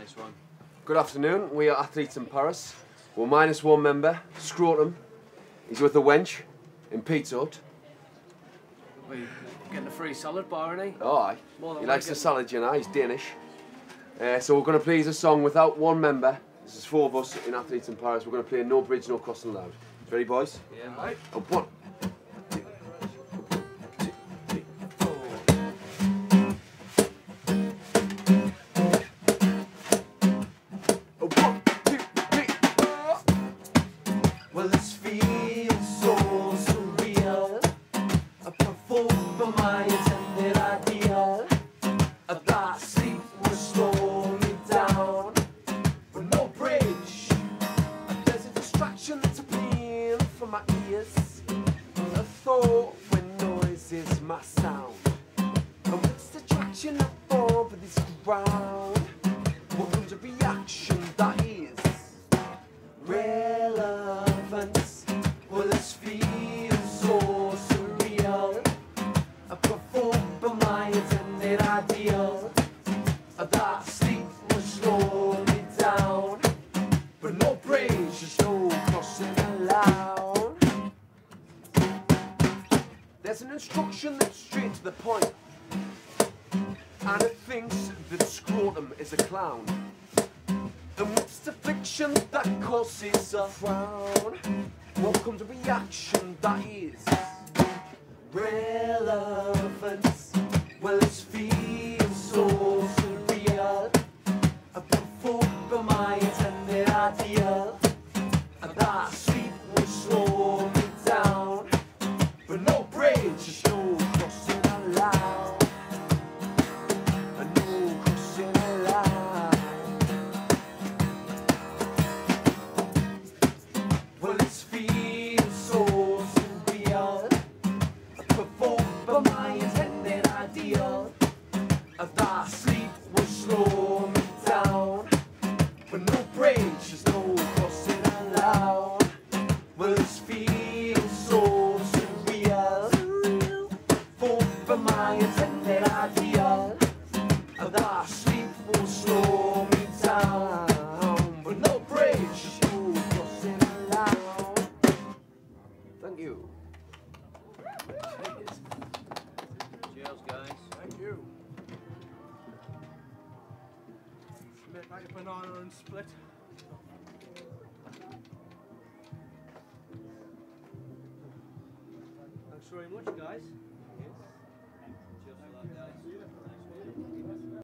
Nice one. Good afternoon. We are Athletes in Paris. We're minus one member, Scrotum. He's with a wench in Pete's Hut. We're getting a free salad bar, isn't he? Oh, aye. He likes the salad, you know. He's Danish. So we're going to play a song without one member. This is four of us in Athletes in Paris. We're going to play No Bridge, No Crossing Loud. Ready, boys? Yeah, mate. Oh, one. A thought when noise is my sound. And what's the traction I fall for this ground? What comes a reaction that is relevance? Well, this feels so surreal. I perform for my intended ideal. That sleep will slow me down. But no bridge, just no crossing allowed. There's an instruction that's straight to the point, and it thinks that Scrotum is a clown. And what's the fiction that causes a frown? What comes a reaction that is relevance? Well, it feels so surreal. I perform for my intended ideal, and that sleep will slow me down. But no bridge, no crossing allowed. No crossing allowed. Well, it's feels so surreal. I perform for my intended ideal. That sleep will slow me down. But no bridge, no crossing allowed. Well, it's feels so. My intended ideal, that sleep will slow me down, but no bridge, no crossing allowed. Thank you. Cheers, guys. Thank you. Make like a banana and split. Thanks very much, guys.